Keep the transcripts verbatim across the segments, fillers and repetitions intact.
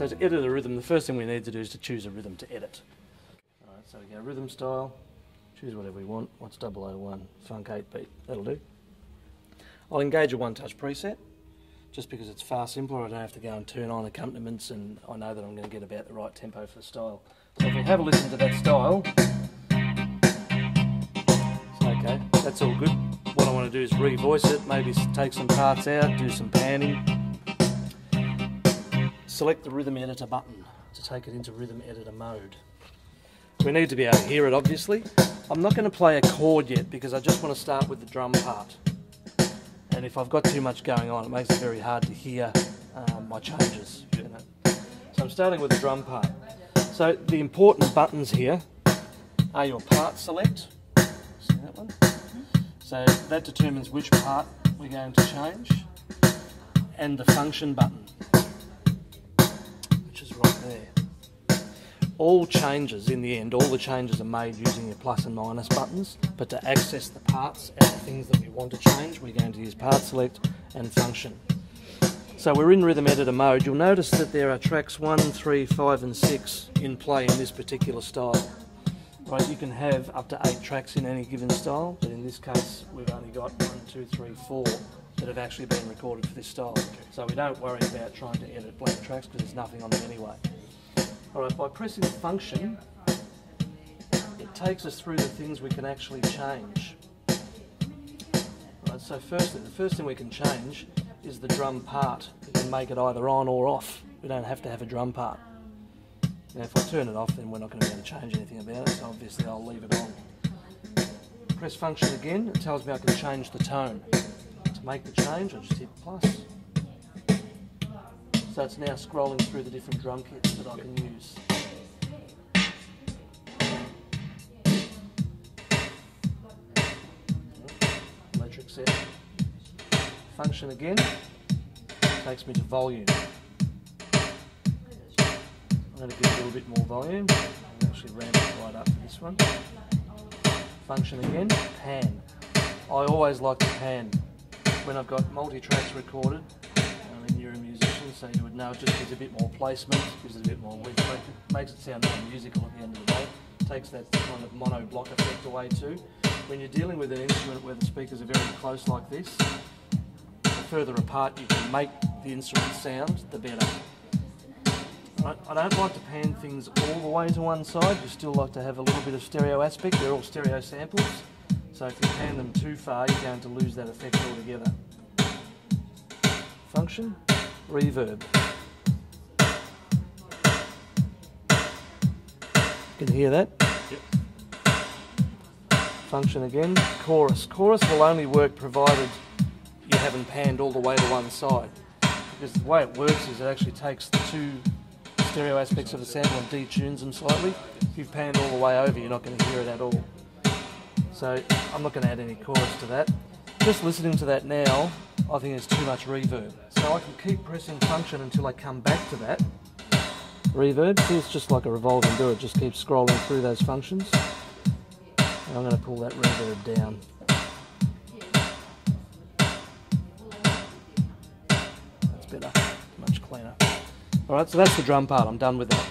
So to edit a rhythm, the first thing we need to do is to choose a rhythm to edit. All right, so we go rhythm style, choose whatever we want. What's double oh one? Funk eight beat, that'll do. I'll engage a one-touch preset, just because it's far simpler. I don't have to go and turn on accompaniments, and I know that I'm going to get about the right tempo for the style. So if we have a listen to that style, it's okay, that's all good. What I want to do is revoice it, maybe take some parts out, do some panning. Select the rhythm editor button to take it into rhythm editor mode. We need to be able to hear it, obviously. I'm not going to play a chord yet because I just want to start with the drum part. And if I've got too much going on, it makes it very hard to hear um, my changes, you know. So I'm starting with the drum part. So the important buttons here are your part select. See that one? So that determines which part we're going to change. And the function button, which is right there. All changes in the end, all the changes are made using your plus and minus buttons, but to access the parts and the things that we want to change, we're going to use part select and function. So we're in rhythm editor mode. You'll notice that there are tracks one, three, five and six in play in this particular style. Right, you can have up to eight tracks in any given style, but in this case we've only got one, two, three, four that have actually been recorded for this style. So we don't worry about trying to edit blank tracks because there's nothing on them anyway. Alright, by pressing function, it takes us through the things we can actually change. Right, so firstly, the first thing we can change is the drum part. We can make it either on or off. We don't have to have a drum part. Now if I turn it off, then we're not going to be able to change anything about it, so obviously I'll leave it on. Press function again, it tells me I can change the tone. To make the change, I just hit plus. So it's now scrolling through the different drum kits that I can use. Electric set. Function again, takes me to volume. I'm going to give it a little bit more volume. I'll actually ramp it right up for this one. Function again, pan. I always like to pan when I've got multi-tracks recorded. I mean, you're a musician, so you would know it just gives a bit more placement, gives it a bit more width, makes it sound more musical at the end of the day. Takes that kind of mono block effect away too. When you're dealing with an instrument where the speakers are very close like this, the further apart you can make the instrument sound, the better. Right, I don't like to pan things all the way to one side. You still like to have a little bit of stereo aspect. They're all stereo samples. So if you pan them too far, you're going to lose that effect altogether. Function, reverb. Can you hear that? Yep. Function again, chorus. Chorus will only work provided you haven't panned all the way to one side. Because the way it works is it actually takes the two stereo aspects of the sample and detunes them slightly. If you've panned all the way over, you're not going to hear it at all. So I'm not going to add any chorus to that. Just listening to that now, I think it's too much reverb. So I can keep pressing function until I come back to that reverb. See, it's just like a revolving door. It just keeps scrolling through those functions. And I'm going to pull that reverb down. That's better. Much cleaner. Alright, so that's the drum part. I'm done with that.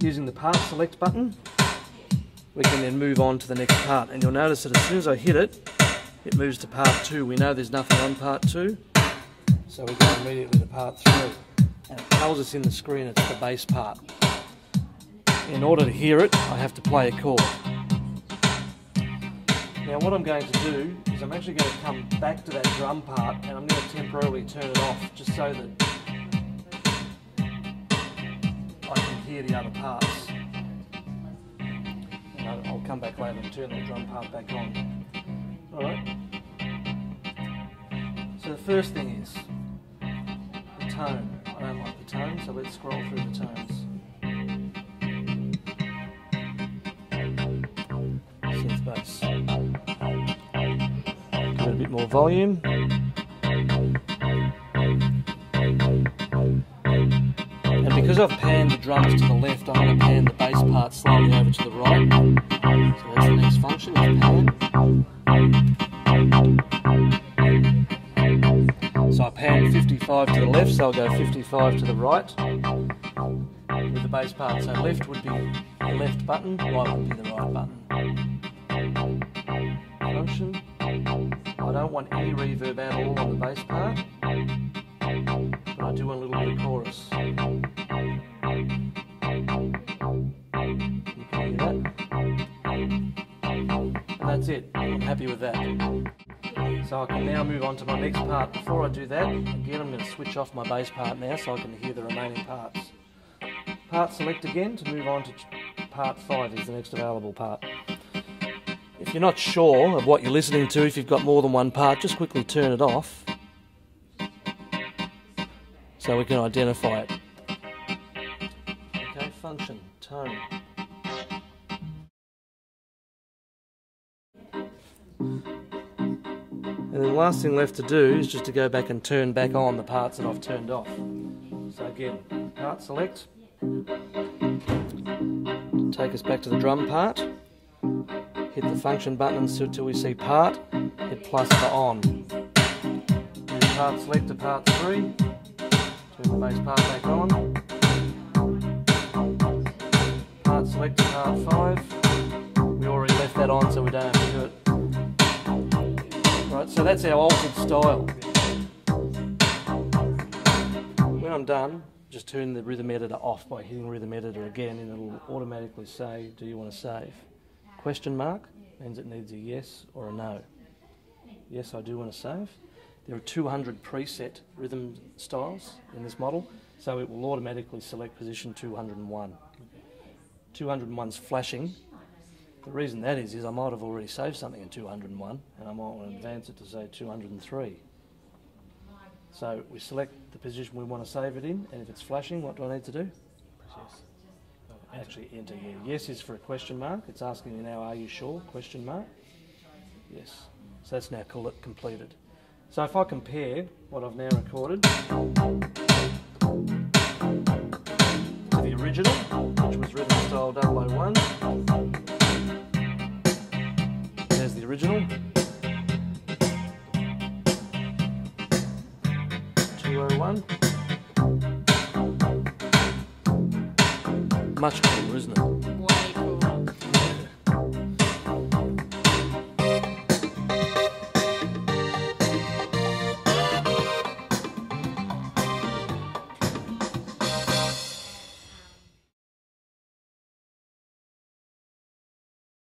Using the part select button, we can then move on to the next part, and you'll notice that as soon as I hit it, it moves to part two. We know there's nothing on part two, so we go immediately to part three, and it tells us in the screen it's the bass part. In order to hear it, I have to play a chord. Now what I'm going to do is I'm actually going to come back to that drum part, and I'm going to temporarily turn it off just so that I can hear the other parts. I'll come back later and turn that drum part back on. Alright. So the first thing is the tone. I don't like the tone, so let's scroll through the tones. Synth bass. Give it a bit more volume. And because I've panned the drums to the left, I'm going to pan the bass part slightly over to the right. So that's the next function, is pan. So I pan fifty-five fifty-five to the left, so I'll go fifty-five to the right with the bass part. So left would be the left button, right would be the right button. Function. I don't want any reverb at all on the bass part, but I do want a little bit of chorus. You can hear that. And that's it. I'm happy with that. So I can now move on to my next part. Before I do that, again I'm going to switch off my bass part now so I can hear the remaining parts. Part select again to move on to part five is the next available part. If you're not sure of what you're listening to, if you've got more than one part, just quickly turn it off so we can identify it. Okay, function, tone. And then the last thing left to do is just to go back and turn back on the parts that I've turned off. So again, part select, take us back to the drum part, hit the function button until we see part, hit plus for on. Then part select to part three, turn the bass part back on, part select to part five, we already left that on so we don't have to do it. Right, so that's our altered style. When I'm done, just turn the rhythm editor off by hitting rhythm editor again and it'll automatically say, do you want to save? Question mark means it needs a yes or a no. Yes, I do want to save. There are two hundred preset rhythm styles in this model, so it will automatically select position two hundred and one. two hundred and one's flashing. The reason that is, is I might have already saved something in two hundred and one, and I might want to advance it to say two hundred and three. So we select the position we want to save it in, and if it's flashing, what do I need to do? Yes. Actually enter, yeah. Yes is for a question mark. It's asking me now, are you sure? Question mark. Yes. So that's now call it completed. So if I compare what I've now recorded to the original, which was Rhythm Style double oh one, original, two oh one, much cooler.